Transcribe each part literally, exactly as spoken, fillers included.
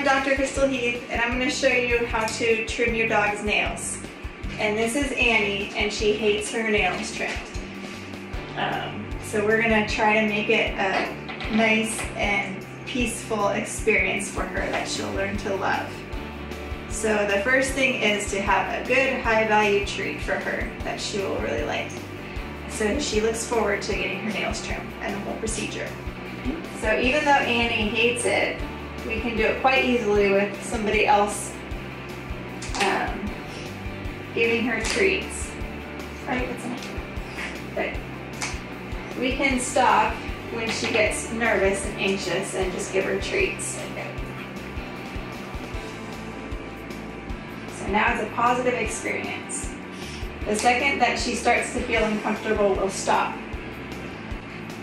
I'm Doctor Crystal Heath, and I'm going to show you how to trim your dog's nails. And this is Annie, and she hates her nails trimmed. Um, so we're going to try to make it a nice and peaceful experience for her that she'll learn to love. So the first thing is to have a good high-value treat for her that she will really like. So she looks forward to getting her nails trimmed and the whole procedure. So even though Annie hates it, we can do it quite easily with somebody else um, giving her treats. Sorry, that's enough. But we can stop when she gets nervous and anxious and just give her treats. So now it's a positive experience. The second that she starts to feel uncomfortable, we'll stop.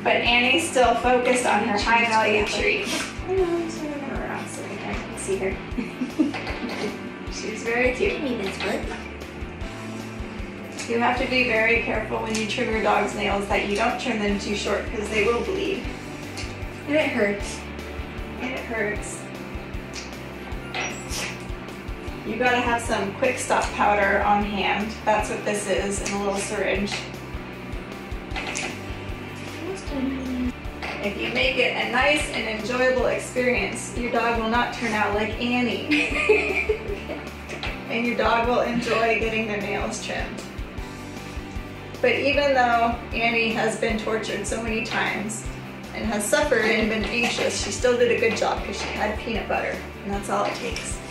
But Annie's still focused on her high-value treat. See her. She's very cute. You have to be very careful when you trim your dog's nails that you don't trim them too short because they will bleed. And it hurts. And it hurts. You gotta have some quick stop powder on hand. That's what this is, in a little syringe. If you make it a nice and enjoyable experience, your dog will not turn out like Annie. And your dog will enjoy getting their nails trimmed. But even though Annie has been tortured so many times and has suffered and been anxious, she still did a good job because she had peanut butter, and that's all it takes.